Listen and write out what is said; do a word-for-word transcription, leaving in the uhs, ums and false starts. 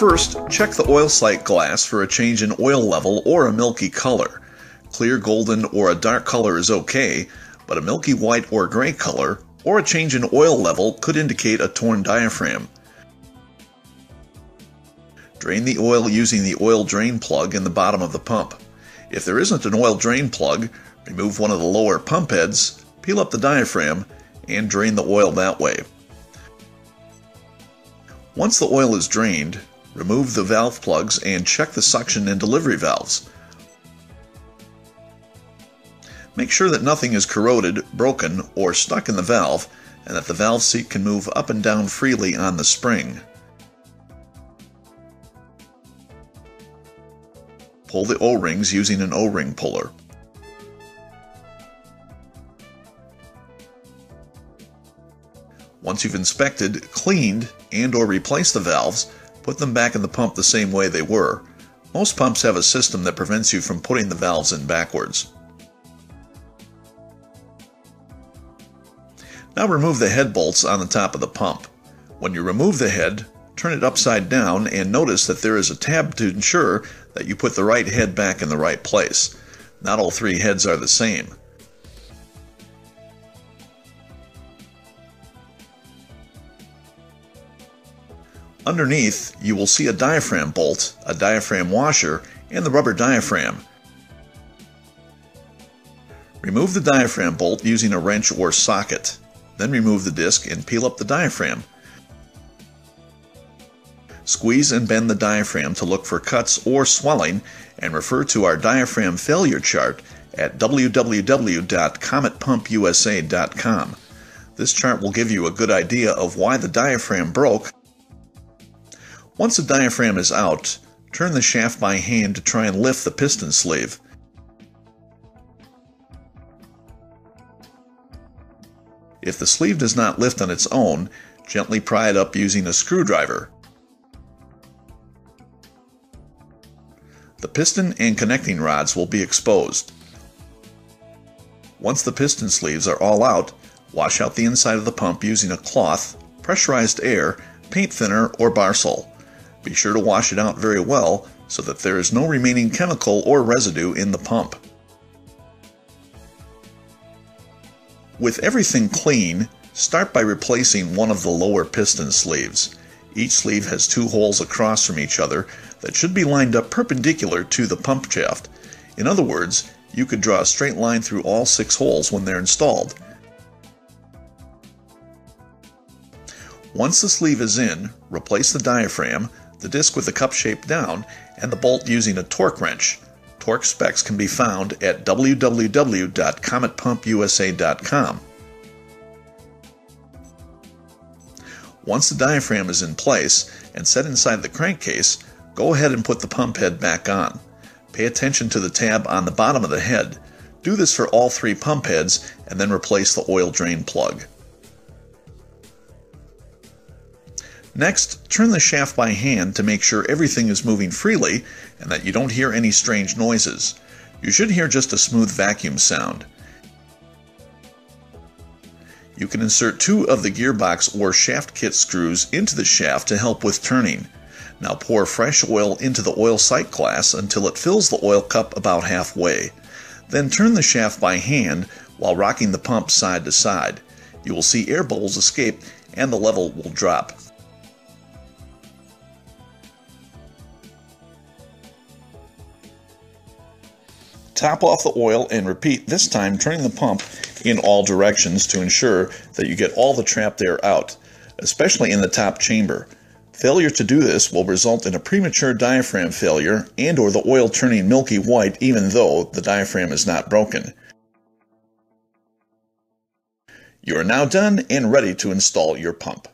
First, check the oil sight glass for a change in oil level or a milky color. Clear golden or a dark color is okay, but a milky white or gray color or a change in oil level could indicate a torn diaphragm. Drain the oil using the oil drain plug in the bottom of the pump. If there isn't an oil drain plug, remove one of the lower pump heads, peel up the diaphragm, and drain the oil that way. Once the oil is drained, remove the valve plugs and check the suction and delivery valves. Make sure that nothing is corroded, broken, or stuck in the valve, and that the valve seat can move up and down freely on the spring. Pull the O-rings using an O-ring puller. Once you've inspected, cleaned, and or replaced the valves, put them back in the pump the same way they were. Most pumps have a system that prevents you from putting the valves in backwards. Now remove the head bolts on the top of the pump. When you remove the head, turn it upside down and notice that there is a tab to ensure that you put the right head back in the right place. Not all three heads are the same. Underneath, you will see a diaphragm bolt, a diaphragm washer, and the rubber diaphragm. Remove the diaphragm bolt using a wrench or socket. Then remove the disc and peel up the diaphragm. Squeeze and bend the diaphragm to look for cuts or swelling and refer to our diaphragm failure chart at w w w dot comet pump u s a dot com. This chart will give you a good idea of why the diaphragm broke. Once the diaphragm is out, turn the shaft by hand to try and lift the piston sleeve. If the sleeve does not lift on its own, gently pry it up using a screwdriver. The piston and connecting rods will be exposed. Once the piston sleeves are all out, wash out the inside of the pump using a cloth, pressurized air, paint thinner, or Barsul. Be sure to wash it out very well so that there is no remaining chemical or residue in the pump. With everything clean, start by replacing one of the lower piston sleeves. Each sleeve has two holes across from each other that should be lined up perpendicular to the pump shaft. In other words, you could draw a straight line through all six holes when they're installed. Once the sleeve is in, replace the diaphragm, the disc with the cup shape down, and the bolt using a torque wrench. Torque specs can be found at w w w dot comet pump u s a dot com. Once the diaphragm is in place and set inside the crankcase, go ahead and put the pump head back on. Pay attention to the tab on the bottom of the head. Do this for all three pump heads and then replace the oil drain plug. Next, turn the shaft by hand to make sure everything is moving freely and that you don't hear any strange noises. You should hear just a smooth vacuum sound. You can insert two of the gearbox or shaft kit screws into the shaft to help with turning. Now pour fresh oil into the oil sight glass until it fills the oil cup about halfway. Then turn the shaft by hand while rocking the pump side to side. You will see air bubbles escape and the level will drop. Top off the oil and repeat, this time turning the pump in all directions to ensure that you get all the trapped air out, especially in the top chamber. Failure to do this will result in a premature diaphragm failure and or the oil turning milky white even though the diaphragm is not broken. You are now done and ready to install your pump.